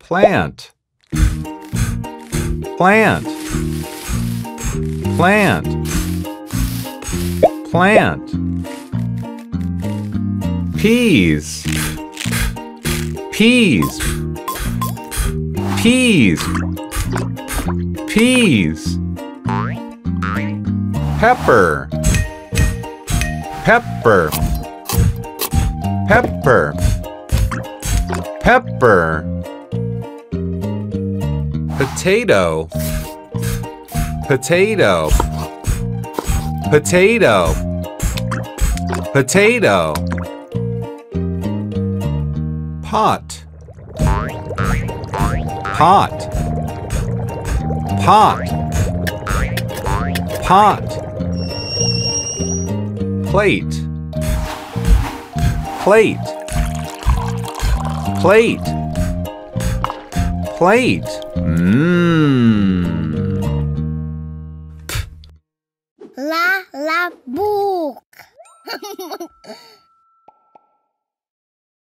Plant. Plant. Plant. Plant. Peas. Peas. Peas. Peas. Pepper. Pepper. Pepper. Pepper. Potato. Potato. Potato. Potato. Pot. Pot. Pot. Pot. Plate. Plate. Plate. Plate. Lalabook.